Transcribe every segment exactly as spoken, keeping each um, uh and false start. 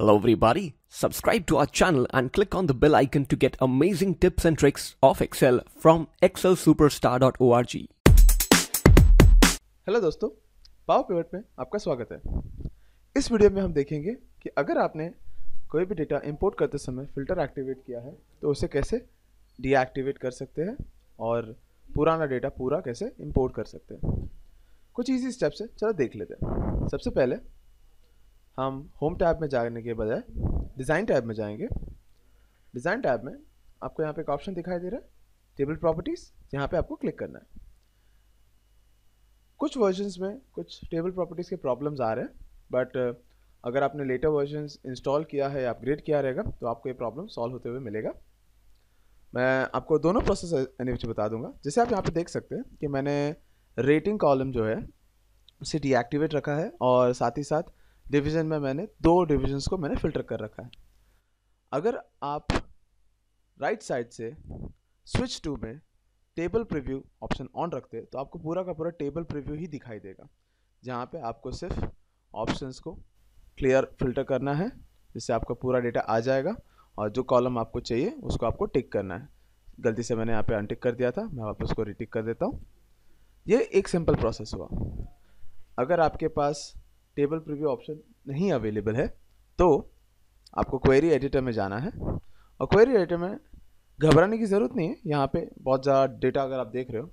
Hello everybody, subscribe to our channel and click on the bell icon to get amazing tips and tricks of Excel from excel superstar dot org. Hello दोस्तों, Power Pivot में आपका स्वागत है। इस video में हम देखेंगे कि अगर आपने कोई भी डेटा इंपोर्ट करते समय फिल्टर एक्टिवेट किया है तो उसे कैसे डीएक्टिवेट कर सकते हैं और पुराना डेटा पूरा कैसे इंपोर्ट कर सकते हैं। कुछ इजी स्टेप्स है, चलो देख लेते हैं। सबसे पहले हम होम टैब में जाने के बजाय डिज़ाइन टैब में जाएंगे। डिज़ाइन टैब में आपको यहाँ पे एक ऑप्शन दिखाई दे रहा है, टेबल प्रॉपर्टीज़, यहाँ पे आपको क्लिक करना है। कुछ वर्जन्स में कुछ टेबल प्रॉपर्टीज़ के प्रॉब्लम्स आ रहे हैं, बट अगर आपने लेटर वर्जन्स इंस्टॉल किया है या अपग्रेड किया रहेगा तो आपको ये प्रॉब्लम सॉल्व होते हुए मिलेगा। मैं आपको दोनों प्रोसेस एनिमेशन बता दूंगा। जैसे आप यहाँ पर देख सकते हैं कि मैंने रेटिंग कॉलम जो है उसे डीएक्टिवेट रखा है और साथ ही साथ डिवीज़न में मैंने दो डिवीजन्स को मैंने फ़िल्टर कर रखा है। अगर आप राइट साइड से स्विच टू में टेबल प्रीव्यू ऑप्शन ऑन रखते हैं तो आपको पूरा का पूरा टेबल प्रीव्यू ही दिखाई देगा, जहाँ पे आपको सिर्फ ऑप्शंस को क्लियर फिल्टर करना है, जिससे आपका पूरा डेटा आ जाएगा और जो कॉलम आपको चाहिए उसको आपको टिक करना है। गलती से मैंने यहाँ पर अनटिक कर दिया था, मैं वापस उसको रिटिक कर देता हूँ। ये एक सिंपल प्रोसेस हुआ। अगर आपके पास टेबल प्रीव्यू ऑप्शन नहीं अवेलेबल है तो आपको क्वेरी एडिटर में जाना है, और क्वेरी एडिटर में घबराने की ज़रूरत नहीं है। यहाँ पे बहुत ज़्यादा डेटा अगर आप देख रहे हो,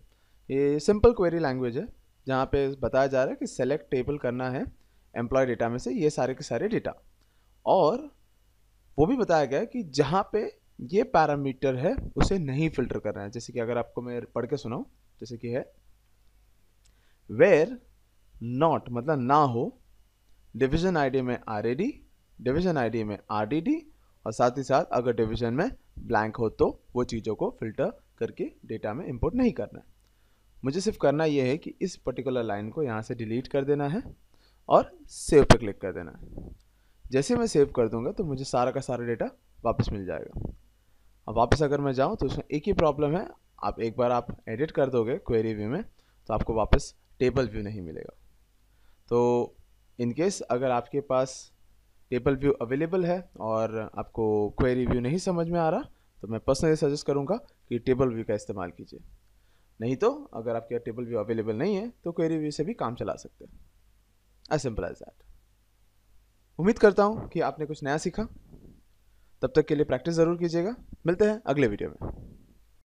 ये सिंपल क्वेरी लैंग्वेज है जहाँ पे बताया जा रहा है कि सेलेक्ट टेबल करना है एम्प्लॉय डेटा में से ये सारे के सारे डेटा, और वो भी बताया गया है कि जहाँ पे ये पैरामीटर है उसे नहीं फिल्टर करना है। जैसे कि अगर आपको मैं पढ़ के सुनाऊँ, जैसे कि है वेयर नॉट, मतलब ना हो, डिवीज़न आईडी में आरएडी, डिवीज़न आईडी में आरडीडी, और साथ ही साथ अगर डिवीज़न में ब्लैंक हो तो वो चीज़ों को फिल्टर करके डेटा में इंपोर्ट नहीं करना है। मुझे सिर्फ करना ये है कि इस पर्टिकुलर लाइन को यहाँ से डिलीट कर देना है और सेव पर क्लिक कर देना है। जैसे मैं सेव कर दूँगा तो मुझे सारा का सारा डेटा वापस मिल जाएगा। अब वापस अगर मैं जाऊँ तो उसमें एक ही प्रॉब्लम है, आप एक बार आप एडिट कर दोगे क्वेरी व्यू में तो आपको वापस टेबल व्यू नहीं मिलेगा। तो इनकेस अगर आपके पास टेबल व्यू अवेलेबल है और आपको क्वेरी व्यू नहीं समझ में आ रहा तो मैं पर्सनली सजेस्ट करूंगा कि टेबल व्यू का इस्तेमाल कीजिए, नहीं तो अगर आपके टेबल व्यू अवेलेबल नहीं है तो क्वेरी व्यू से भी काम चला सकते हैं। As simple as that. उम्मीद करता हूं कि आपने कुछ नया सीखा। तब तक के लिए प्रैक्टिस ज़रूर कीजिएगा। मिलते हैं अगले वीडियो में।